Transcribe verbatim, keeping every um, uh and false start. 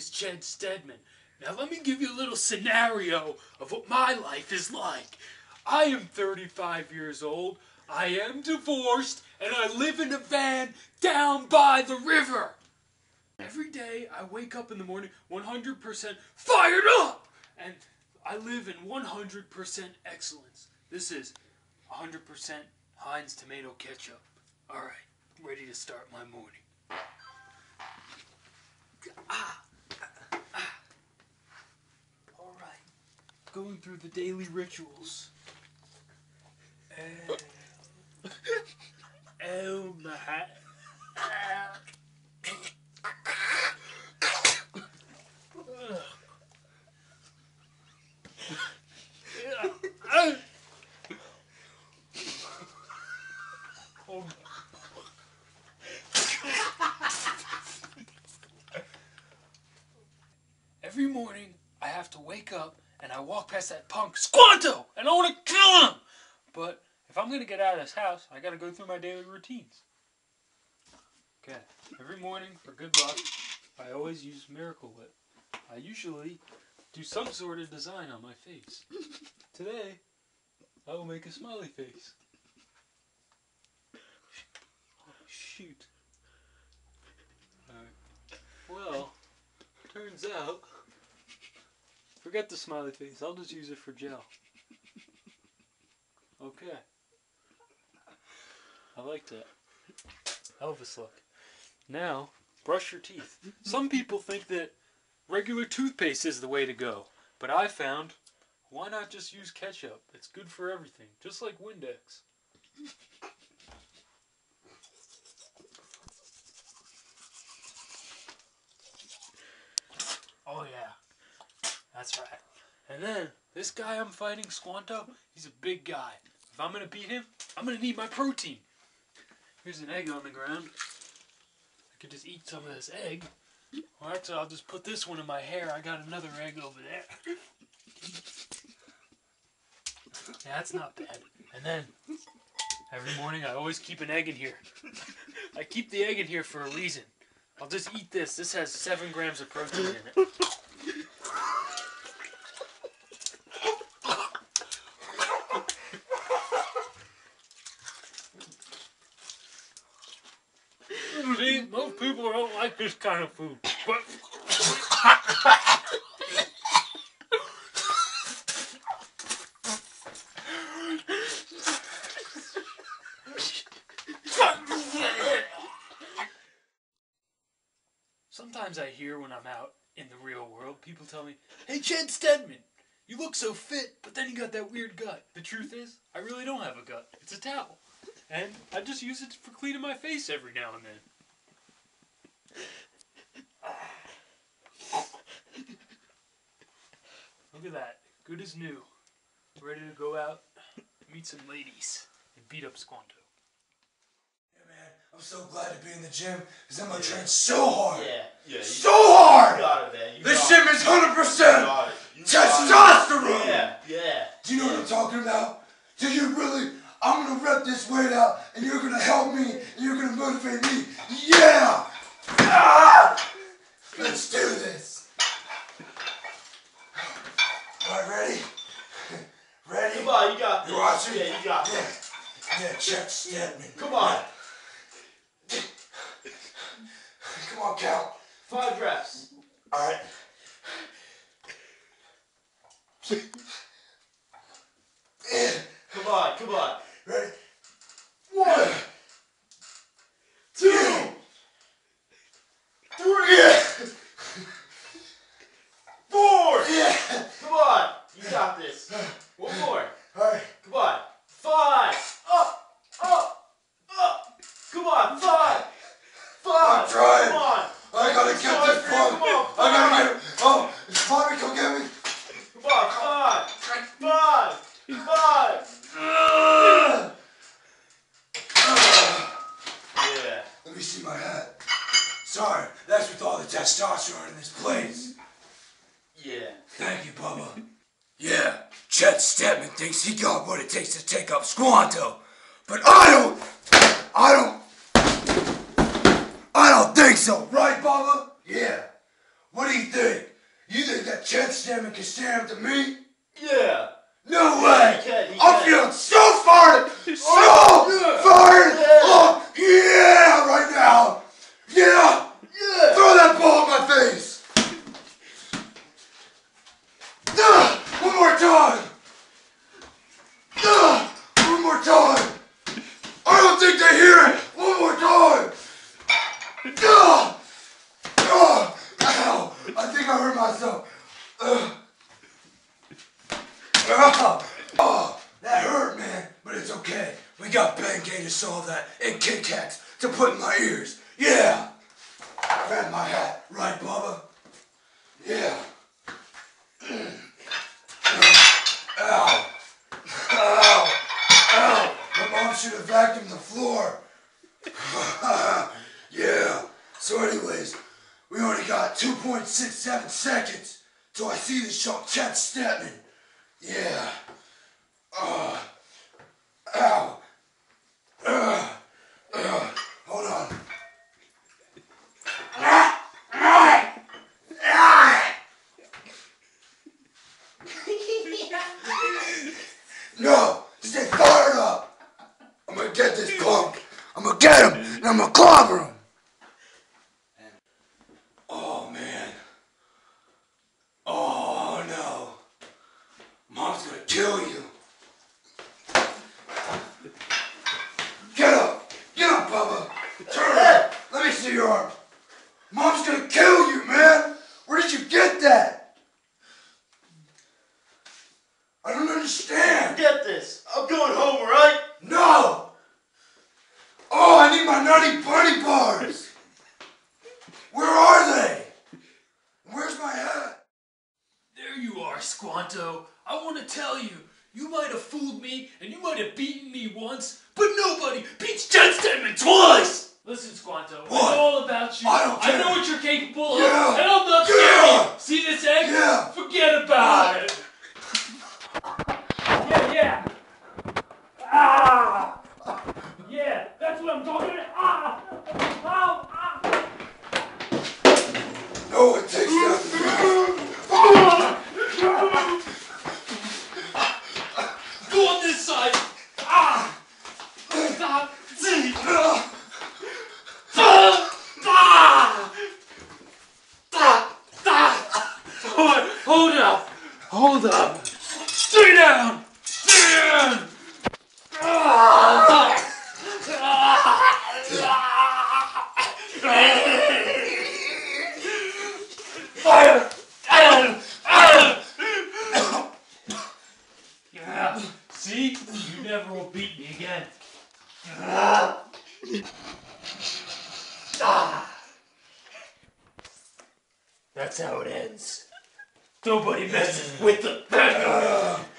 is Chad Stedman. Now let me give you a little scenario of what my life is like. I am thirty-five years old, I am divorced, and I live in a van down by the river. Every day I wake up in the morning one hundred percent fired up! And I live in one hundred percent excellence. This is one hundred percent Heinz tomato ketchup. Alright, ready to start my morning. Ah, ah, ah. Alright, going through the daily rituals. El, El Mahat. Every morning, I have to wake up and I walk past that punk Squanto, and I want to kill him. But if I'm gonna get out of this house, I gotta go through my daily routines. Okay, every morning for good luck, I always use Miracle Whip. I usually do some sort of design on my face. Today, I will make a smiley face. Oh, shoot. Alright. Well, turns out, forget the smiley face. I'll just use it for gel. Okay. I like that. Elvis look. Now, brush your teeth. Some people think that regular toothpaste is the way to go, but I found, why not just use ketchup? It's good for everything, just like Windex. Oh yeah, that's right. And then, this guy I'm fighting, Squanto, he's a big guy. If I'm gonna beat him, I'm gonna need my protein. Here's an egg on the ground. I could just eat some of this egg. Alright, so I'll just put this one in my hair. I got another egg over there. Yeah, that's not bad. And then, every morning I always keep an egg in here. I keep the egg in here for a reason. I'll just eat this. This has seven grams of protein in it. See, most people don't like this kind of food. But sometimes I hear when I'm out in the real world, people tell me, "Hey Chad Stedman, you look so fit, but then you got that weird gut." The truth is, I really don't have a gut. It's a towel. And I just use it for cleaning my face every now and then. Look at that, good as new. Ready to go out, meet some ladies, and beat up Squanto. Yeah, man, I'm so glad to be in the gym, because I'm gonna yeah. train so hard. Yeah, yeah. So hard! You got it, man. You this gym it. is one hundred percent testosterone! Yeah, yeah. Do you know yeah. what I'm talking about? Do you really? I'm gonna rep this weight out, and you're gonna help me, and you're gonna motivate me. Yeah! Ah! Let's do this! Alright, ready? Ready? Come on, you got this. You watching? Yeah, you got this. Yeah, yeah, Chad Stedman. Come on. Yeah. Come on, Cal. Five reps. Alright. Come on, come on. Ready? One. Two. Three. Yeah. Four. Yeah. Come on. You got this. One more. All right. Come on. Five. Up. Up. Up. Come on. Five. Five. I'm trying. Come on. I gotta get Sorry, this one. Come on. I gotta get it. Oh, Bobby, come get me. Come on. Five. Five. Five. Five. Yeah. Let me see my hat. Sorry, that's with all the testosterone in this place. Yeah. Thank you, Bubba. Yeah, Chad Stedman thinks he got what it takes to take up Squanto. But I don't, I don't, I don't think so. Right, Bubba? Yeah. What do you think? You think that Chad Stedman can stand up to me? Yeah. No way! He can, he I'm can. feeling so farted! So oh, farted! Yeah. Oh, yeah! Right now! Yeah! Yeah! Throw that ball in my face! Uh, one more time! Uh, one more time! I don't think they hear it! One more time! Uh, uh, ow! I think I hurt myself. Uh, Oh, oh, that hurt, man. But it's okay. We got Ben-Gay to solve that, and Kit-Kats to put in my ears. Yeah. Grab my hat, right, Bubba? Yeah. Ow. Ow. Ow. My mom should have vacuumed the floor. Yeah. So anyways, we only got two point six seven seconds till I see this shot, Chad Stedman. Yeah. Uh, ow. Uh, uh, hold on. No, stay fired up. I'm gonna get this punk. I'm gonna get him and I'm gonna clobber him. Kill you. Get up. Get up, Bubba. Turn up. Let me see your arm. Mom's gonna kill you, man. Where did you get that? I don't understand. Get this. I'm going home, right? No. Oh, I need my nutty bunny bars. Where are they? Where's my hat? There you are, Squanto. I want to tell you, you might have fooled me, and you might have beaten me once, but nobody beats Chad Stedman twice! Listen, Squanto, what? I know all about you. I don't care. I know what you're capable of, yeah. and I'm not yeah. scared. See this egg? Yeah. Forget about yeah. it. Yeah, yeah. Ah! Yeah, that's what I'm talking about. Ah! Ow! Ah! No, it takes nothing. Hold up! Hold up! Stay down! Stay down! Yeah. See? You never will beat me again. That's how it ends. Nobody messes with the...